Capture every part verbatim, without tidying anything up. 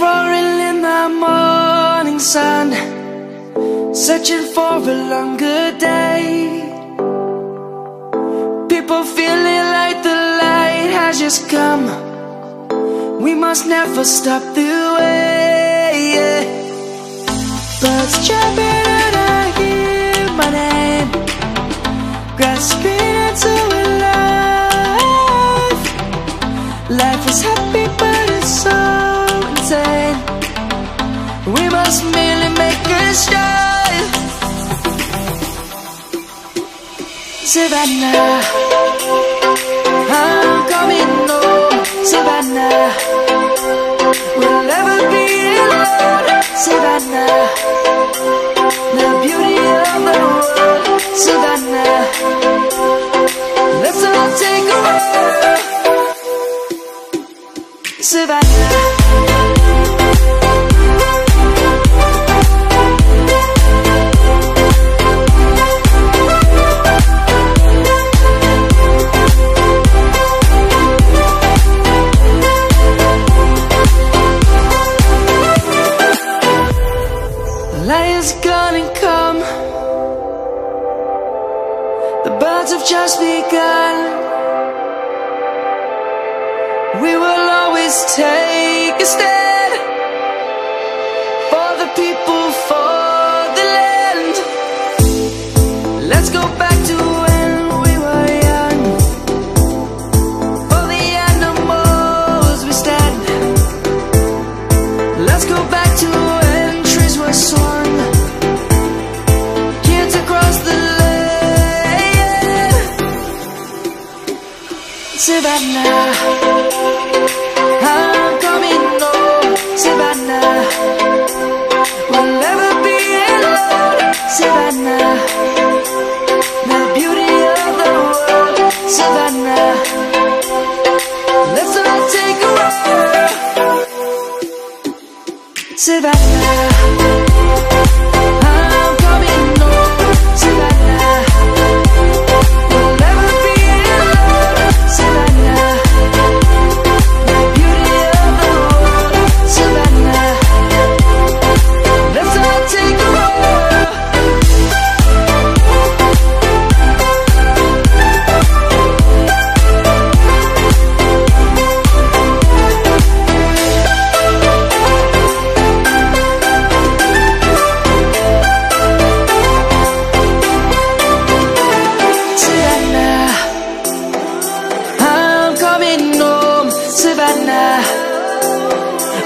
roaring in the morning sun, searching for a longer day. People feeling like the light has just come. We must never stop the way. Birds chirping and I hear my name, grasping into a life. Life is happy but it's so insane. We must merely make a start. Savannah, I'm coming home. Savannah, we'll never be alone. Savannah, the beauty of the world. Savannah, let's all take a walk. Savannah. Light is gonna come. The birds have just begun. We will always take a stand for the people, for the land. Let's go back to when we were young. For the animals we stand. Let's go back to when trees were swung. Savannah, I'm coming home. Savannah, we'll never be alone. Savannah, the beauty of the world. Savannah, let's all take a walk. Savannah. Savannah,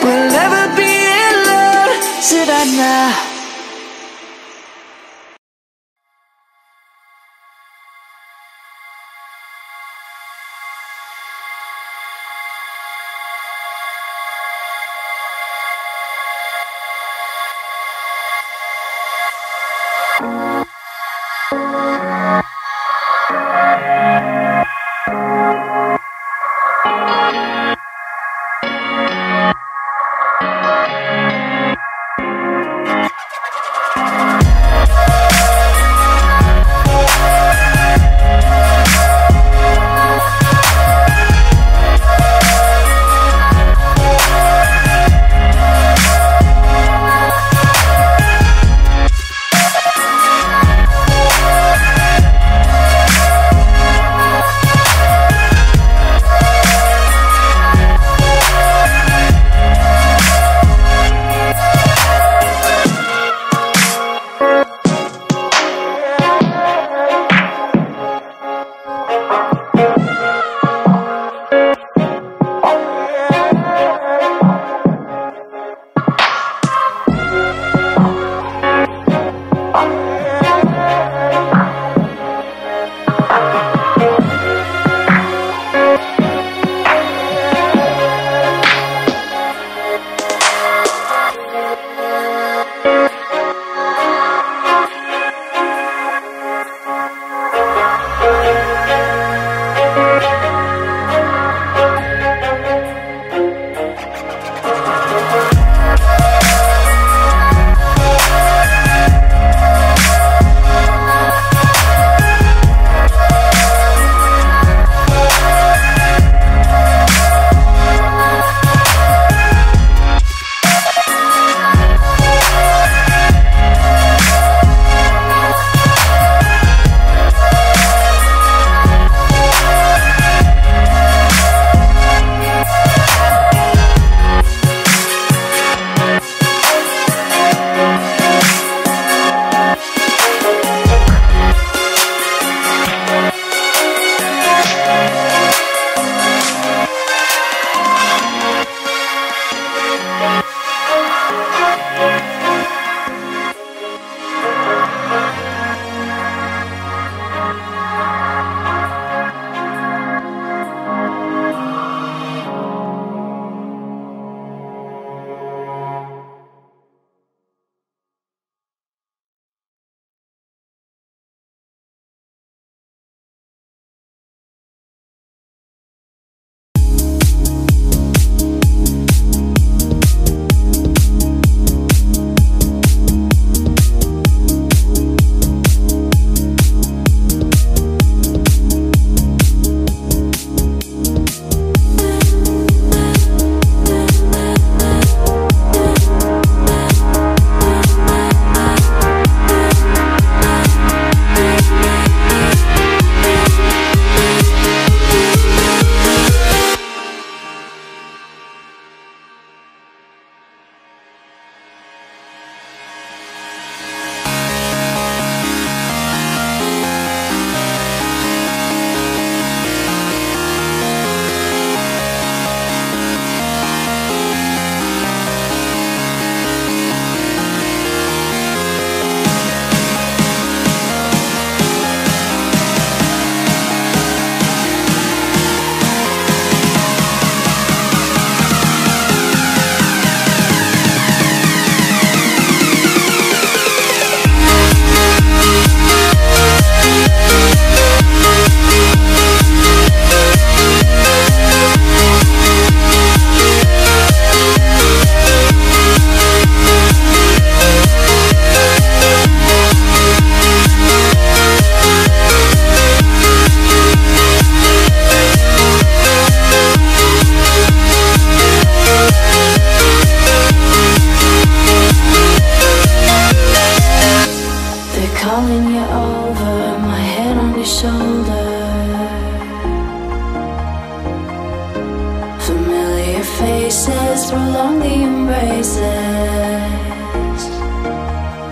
we'll never be alone. Savannah. faces through lonely embraces.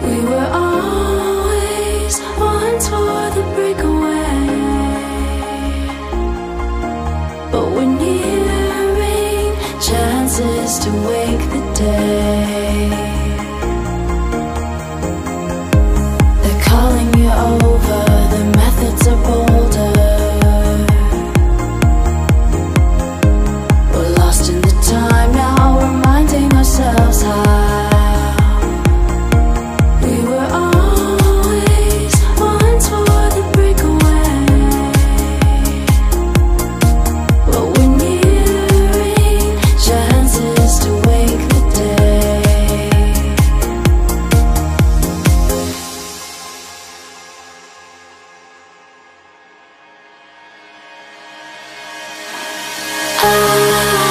We were always one for the breakaway, but we're nearing chances to wake the day. They're calling you over, the methods are bolder. Oh,